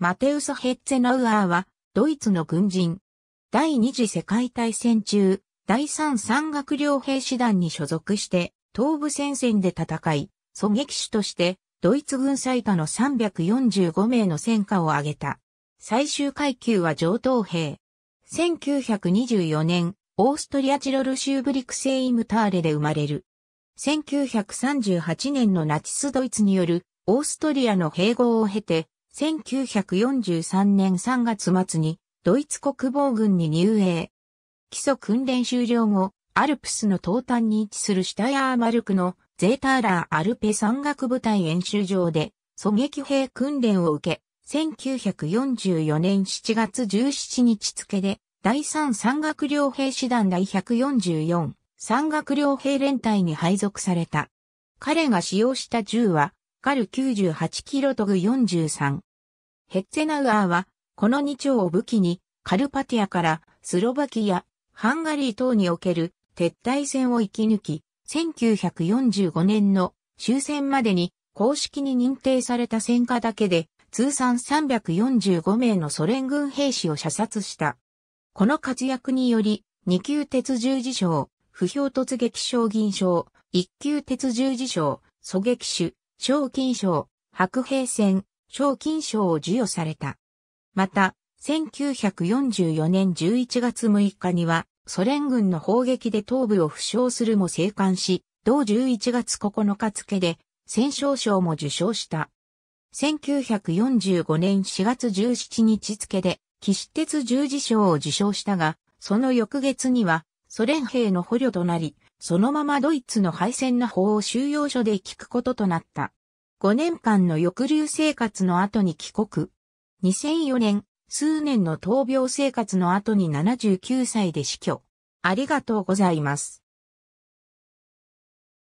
マテウス・ヘッツェナウアーは、ドイツの軍人。第二次世界大戦中、第三山岳両兵師団に所属して、東部戦線で戦い、狙撃手として、ドイツ軍最多の345名の戦果を挙げた。最終階級は上等兵。1924年、オーストリアチロル州ブリクセイムターレで生まれる。1938年のナチスドイツによるオーストリアの併合を経て、1943年3月末にドイツ国防軍に入営。基礎訓練終了後、アルプスの東端に位置するシュタイアーマルクのゼーターラー・アルペ山岳部隊演習場で狙撃兵訓練を受け、1944年7月17日付で第3山岳両兵師団第144山岳両兵連隊に配属された。彼が使用した銃はKar98kとGew43。ヘッツェナウアーはこの2丁を武器にカルパティアからスロバキア、ハンガリー等における撤退戦を生き抜き、1945年の終戦までに公式に認定された戦果だけで通算345名のソ連軍兵士を射殺した。この活躍により2級鉄十字章、不評突撃賞銀賞、1級鉄十字章、狙撃手、賞金賞、白兵戦、賞金賞を授与された。また、1944年11月6日にはソ連軍の砲撃で頭部を負傷するも生還し、同11月9日付で戦勝賞も受賞した。1945年4月17日付で騎士鉄十字章を受賞したが、その翌月にはソ連兵の捕虜となり、そのままドイツの敗戦の法を収容所で聞くこととなった。5年間の抑留生活の後に帰国。2004年、数年の闘病生活の後に79歳で死去。ありがとうございます。